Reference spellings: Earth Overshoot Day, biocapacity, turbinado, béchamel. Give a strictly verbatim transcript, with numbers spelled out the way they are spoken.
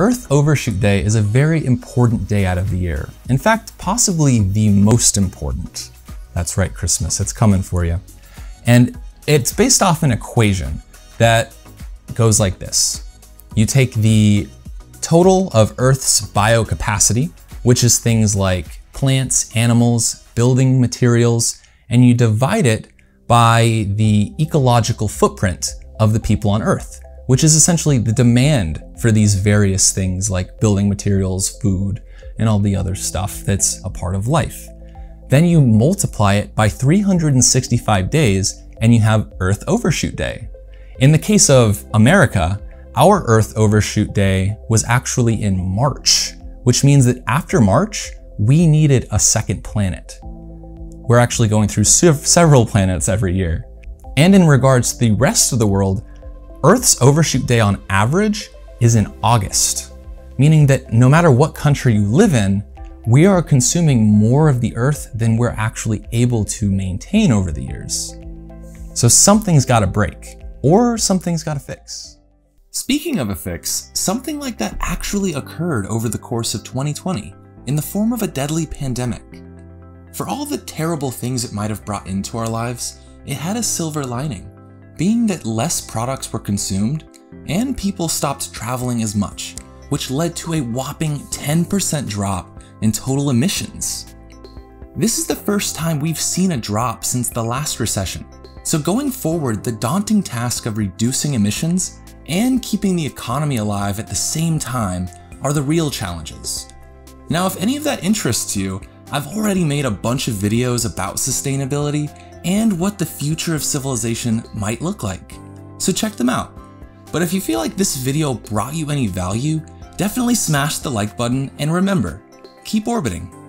Earth Overshoot Day is a very important day out of the year. In fact, possibly the most important. That's right, Christmas, it's coming for you. And it's based off an equation that goes like this. You take the total of Earth's biocapacity, which is things like plants, animals, building materials, and you divide it by the ecological footprint of the people on Earth, which is essentially the demand for these various things like building materials, food, and all the other stuff that's a part of life. Then you multiply it by three hundred sixty-five days and you have Earth Overshoot Day. In the case of America, our Earth Overshoot Day was actually in March, which means that after March, we needed a second planet. We're actually going through several planets every year. And in regards to the rest of the world, Earth's Overshoot Day on average is in August, meaning that no matter what country you live in, we are consuming more of the Earth than we're actually able to maintain over the years. So something's got to break, or something's got to fix. Speaking of a fix, something like that actually occurred over the course of twenty twenty in the form of a deadly pandemic. For all the terrible things it might have brought into our lives, it had a silver lining, being that less products were consumed and people stopped traveling as much, which led to a whopping ten percent drop in total emissions. This is the first time we've seen a drop since the last recession. So going forward, the daunting task of reducing emissions and keeping the economy alive at the same time are the real challenges. Now, if any of that interests you, I've already made a bunch of videos about sustainability and what the future of civilization might look like, so check them out. But if you feel like this video brought you any value, definitely smash the like button and remember, keep orbiting.